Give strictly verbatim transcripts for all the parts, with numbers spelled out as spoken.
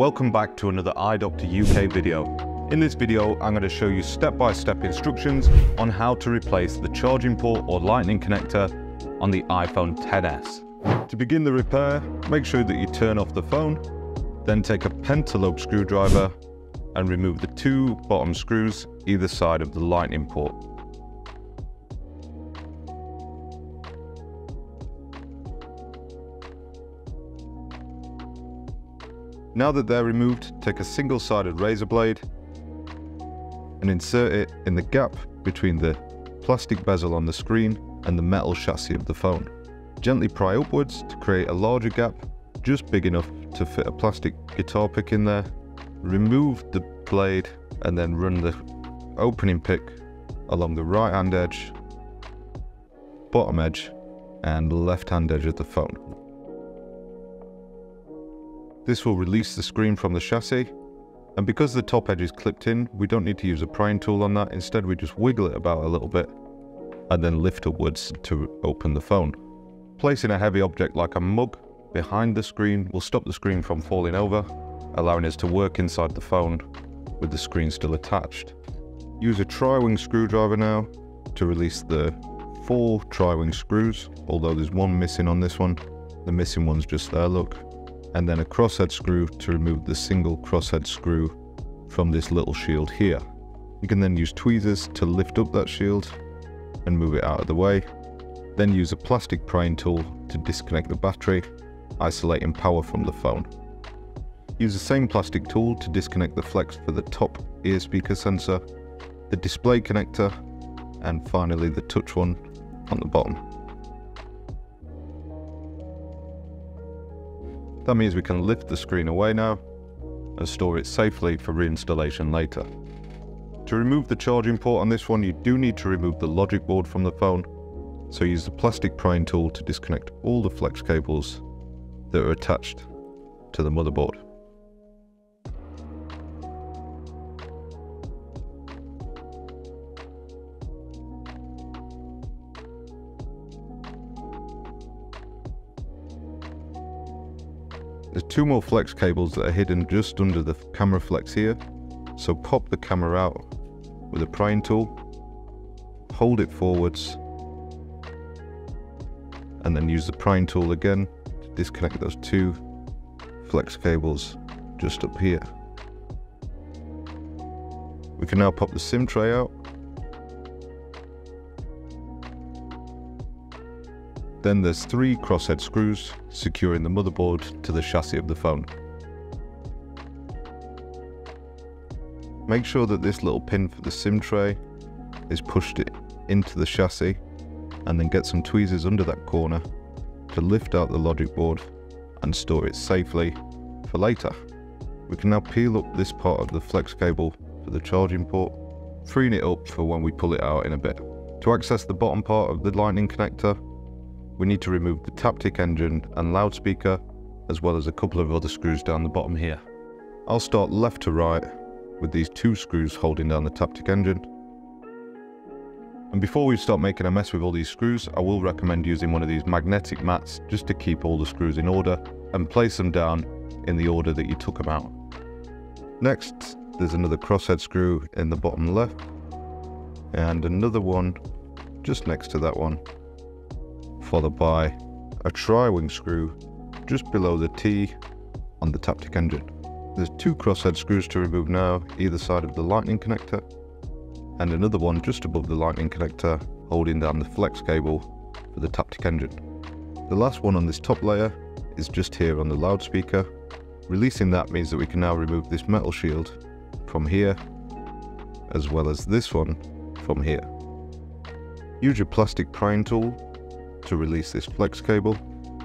Welcome back to another iDoctor U K video. In this video, I'm going to show you step-by-step instructions on how to replace the charging port or lightning connector on the iPhone X S. To begin the repair, make sure that you turn off the phone, then take a pentalobe screwdriver and remove the two bottom screws either side of the lightning port. Now that they're removed, take a single-sided razor blade and insert it in the gap between the plastic bezel on the screen and the metal chassis of the phone. Gently pry upwards to create a larger gap, just big enough to fit a plastic guitar pick in there. Remove the blade and then run the opening pick along the right-hand edge, bottom edge, and left-hand edge of the phone. This will release the screen from the chassis, and because the top edge is clipped in, we don't need to use a prying tool on that. Instead, we just wiggle it about a little bit and then lift upwards to open the phone. Placing a heavy object like a mug behind the screen will stop the screen from falling over, allowing us to work inside the phone with the screen still attached. Use a tri-wing screwdriver now to release the four tri-wing screws, although there's one missing on this one. The missing one's just there, look. And then a crosshead screw to remove the single crosshead screw from this little shield here. You can then use tweezers to lift up that shield and move it out of the way. Then use a plastic prying tool to disconnect the battery, isolating power from the phone. Use the same plastic tool to disconnect the flex for the top ear speaker sensor, the display connector, and finally the touch one on the bottom. That means we can lift the screen away now and store it safely for reinstallation later. To remove the charging port on this one, you do need to remove the logic board from the phone, so use the plastic prying tool to disconnect all the flex cables that are attached to the motherboard. There's two more flex cables that are hidden just under the camera flex here, so pop the camera out with a prying tool, hold it forwards, and then use the prying tool again to disconnect those two flex cables just up here. We can now pop the SIM tray out, then there's three crosshead screws securing the motherboard to the chassis of the phone. Make sure that this little pin for the SIM tray is pushed into the chassis, and then get some tweezers under that corner to lift out the logic board and store it safely for later. We can now peel up this part of the flex cable for the charging port, freeing it up for when we pull it out in a bit. To access the bottom part of the lightning connector, we need to remove the Taptic Engine and loudspeaker, as well as a couple of other screws down the bottom here. I'll start left to right with these two screws holding down the Taptic Engine. And before we start making a mess with all these screws, I will recommend using one of these magnetic mats just to keep all the screws in order and place them down in the order that you took them out. Next, there's another crosshead screw in the bottom left and another one just next to that one, followed by a tri-wing screw just below the T on the Taptic Engine. There's two crosshead screws to remove now, either side of the lightning connector, and another one just above the lightning connector holding down the flex cable for the Taptic Engine. The last one on this top layer is just here on the loudspeaker. Releasing that means that we can now remove this metal shield from here, as well as this one from here. Use your plastic prying tool to release this flex cable,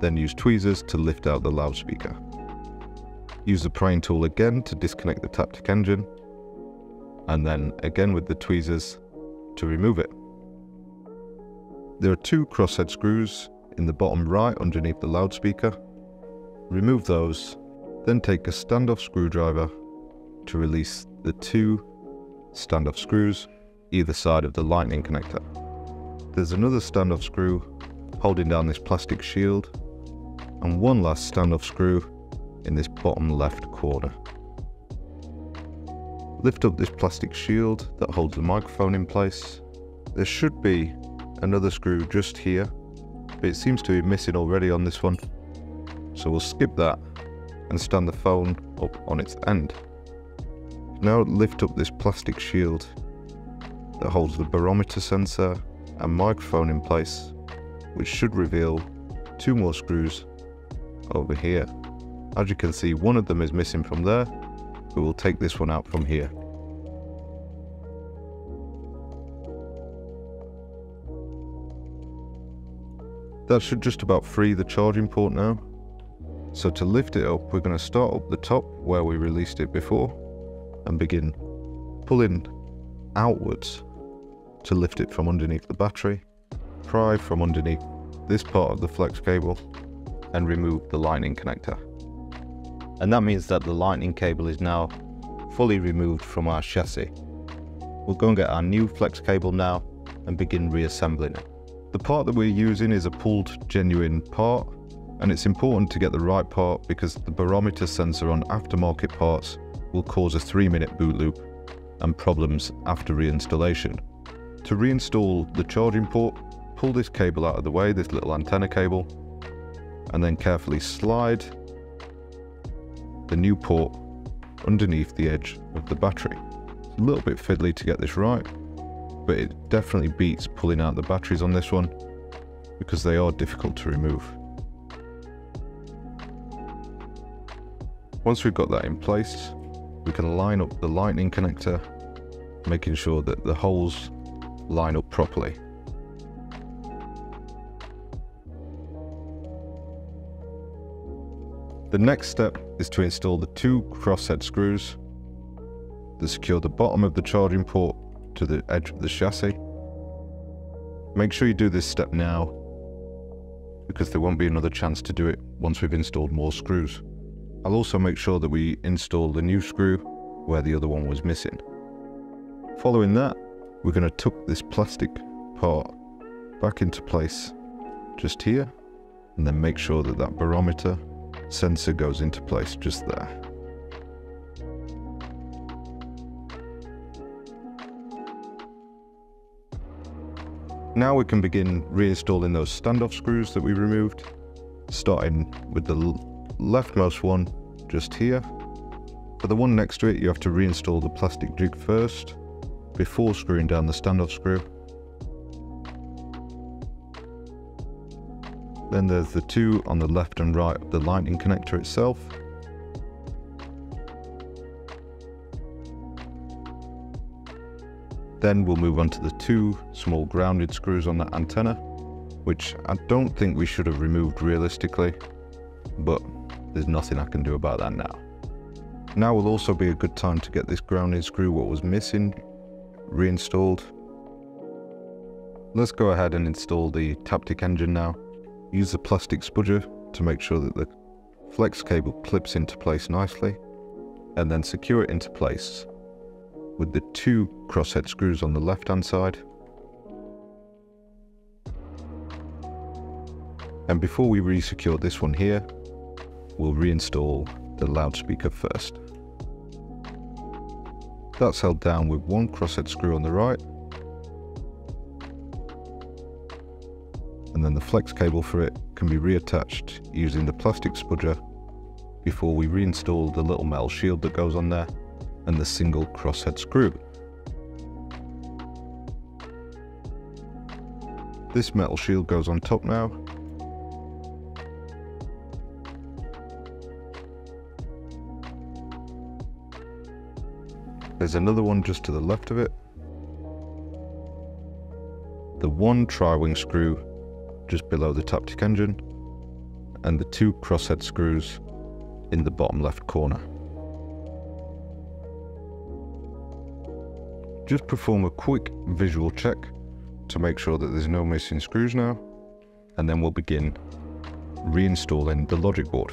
then use tweezers to lift out the loudspeaker. Use the prying tool again to disconnect the Taptic Engine, and then again with the tweezers to remove it. There are two crosshead screws in the bottom right underneath the loudspeaker. Remove those, then take a standoff screwdriver to release the two standoff screws either side of the lightning connector. There's another standoff screw holding down this plastic shield, and one last standoff screw in this bottom left corner. Lift up this plastic shield that holds the microphone in place. There should be another screw just here, but it seems to be missing already on this one, so we'll skip that and stand the phone up on its end. Now lift up this plastic shield that holds the barometer sensor and microphone in place, which should reveal two more screws over here. As you can see, one of them is missing from there, but we'll take this one out from here. That should just about free the charging port now. So to lift it up, we're going to start up the top where we released it before and begin pulling outwards to lift it from underneath the battery, pry from underneath this part of the flex cable and remove the lightning connector. And that means that the lightning cable is now fully removed from our chassis. We'll go and get our new flex cable now and begin reassembling it. The part that we're using is a pulled genuine part, and it's important to get the right part because the barometer sensor on aftermarket parts will cause a three minute boot loop and problems after reinstallation. To reinstall the charging port, pull this cable out of the way, this little antenna cable, and then carefully slide the new port underneath the edge of the battery. It's a little bit fiddly to get this right, but it definitely beats pulling out the batteries on this one because they are difficult to remove. Once we've got that in place, we can line up the lightning connector, making sure that the holes line up properly. The next step is to install the two crosshead screws that secure the bottom of the charging port to the edge of the chassis. Make sure you do this step now because there won't be another chance to do it once we've installed more screws. I'll also make sure that we install the new screw where the other one was missing. Following that, we're going to tuck this plastic part back into place just here, and then make sure that that barometer sensor goes into place just there. Now we can begin reinstalling those standoff screws that we removed, starting with the leftmost one just here. For the one next to it, you have to reinstall the plastic jig first before screwing down the standoff screw. Then there's the two on the left and right of the lightning connector itself. Then we'll move on to the two small grounded screws on that antenna, which I don't think we should have removed realistically, but there's nothing I can do about that now. Now will also be a good time to get this grounding screw, what was missing, reinstalled. Let's go ahead and install the Taptic Engine now. Use the plastic spudger to make sure that the flex cable clips into place nicely, and then secure it into place with the two crosshead screws on the left hand side. And before we re-secure this one here, we'll reinstall the loudspeaker first. That's held down with one crosshead screw on the right, and then the flex cable for it can be reattached using the plastic spudger before we reinstall the little metal shield that goes on there and the single crosshead screw. This metal shield goes on top now. There's another one just to the left of it. The one tri-wing screw just below the Taptic Engine, and the two crosshead screws in the bottom left corner. Just perform a quick visual check to make sure that there's no missing screws now, and then we'll begin reinstalling the logic board.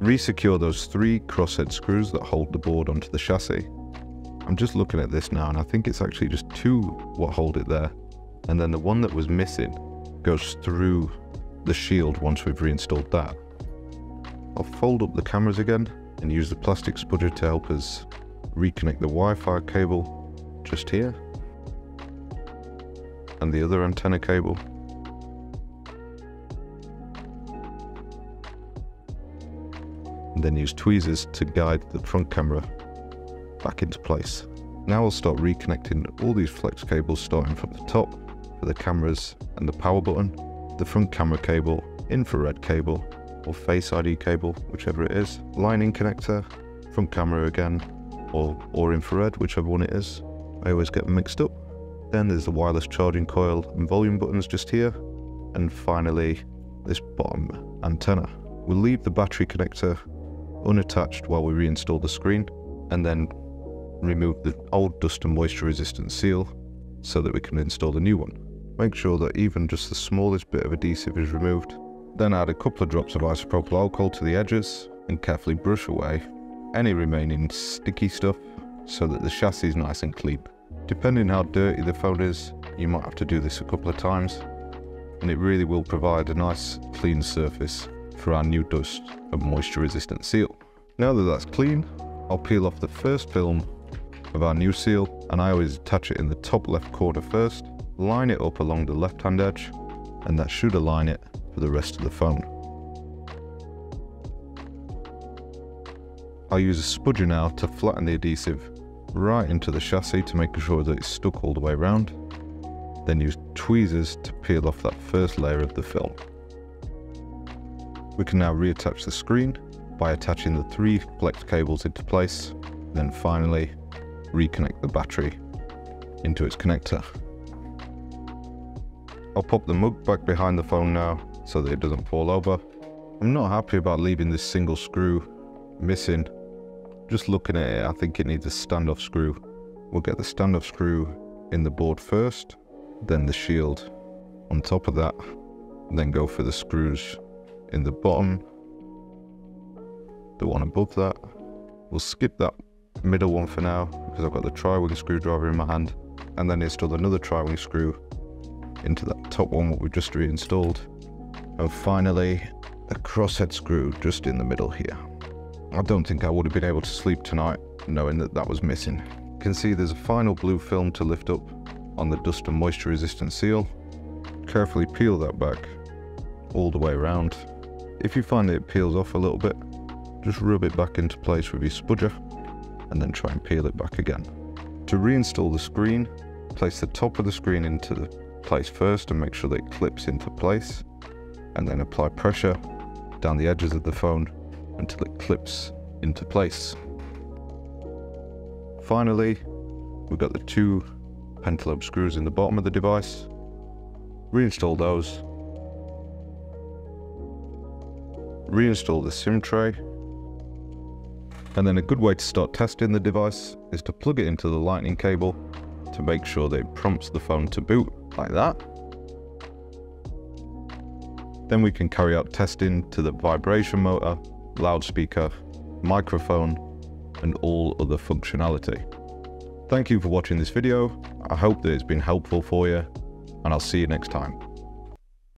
Resecure those three crosshead screws that hold the board onto the chassis, I'm just looking at this now, and I think it's actually just two what hold it there, and then the one that was missing goes through the shield once we've reinstalled that. I'll fold up the cameras again and use the plastic spudger to help us reconnect the Wi-Fi cable just here and the other antenna cable. And then use tweezers to guide the front camera back into place. Now I'll start reconnecting all these flex cables, starting from the top for the cameras and the power button, the front camera cable, infrared cable, or Face I D cable, whichever it is, lining connector, front camera again, or, or infrared, whichever one it is. I always get them mixed up. Then there's the wireless charging coil and volume buttons just here, and finally this bottom antenna. We'll leave the battery connector unattached while we reinstall the screen, and then remove the old dust and moisture resistant seal so that we can install the new one. Make sure that even just the smallest bit of adhesive is removed. Then add a couple of drops of isopropyl alcohol to the edges and carefully brush away any remaining sticky stuff so that the chassis is nice and clean. Depending how dirty the phone is, you might have to do this a couple of times, and it really will provide a nice clean surface for our new dust and moisture resistant seal. Now that that's clean, I'll peel off the first film of our new seal, and I always attach it in the top left corner first, line it up along the left hand edge, and that should align it for the rest of the phone. I'll use a spudger now to flatten the adhesive right into the chassis to make sure that it's stuck all the way around, then use tweezers to peel off that first layer of the film. We can now reattach the screen by attaching the three flex cables into place, then finally reconnect the battery into its connector. I'll pop the mug back behind the phone now so that it doesn't fall over. I'm not happy about leaving this single screw missing. Just looking at it, I think it needs a standoff screw. We'll get the standoff screw in the board first, then the shield on top of that, and then go for the screws in the bottom, the one above that. We'll skip that middle one for now because I've got the tri-wing screwdriver in my hand, and then install another tri-wing screw into that top one what we've just reinstalled, and finally a crosshead screw just in the middle here. I don't think I would have been able to sleep tonight knowing that that was missing. You can see there's a final blue film to lift up on the dust and moisture resistant seal. Carefully peel that back all the way around. If you find that it peels off a little bit, just rub it back into place with your spudger and then try and peel it back again. To reinstall the screen, place the top of the screen into the place first and make sure that it clips into place, and then apply pressure down the edges of the phone until it clips into place. Finally, we've got the two pentalobe screws in the bottom of the device. Reinstall those. Reinstall the SIM tray. And then a good way to start testing the device is to plug it into the lightning cable to make sure that it prompts the phone to boot, like that. Then we can carry out testing to the vibration motor, loudspeaker, microphone, and all other functionality. Thank you for watching this video. I hope that it's been helpful for you, and I'll see you next time.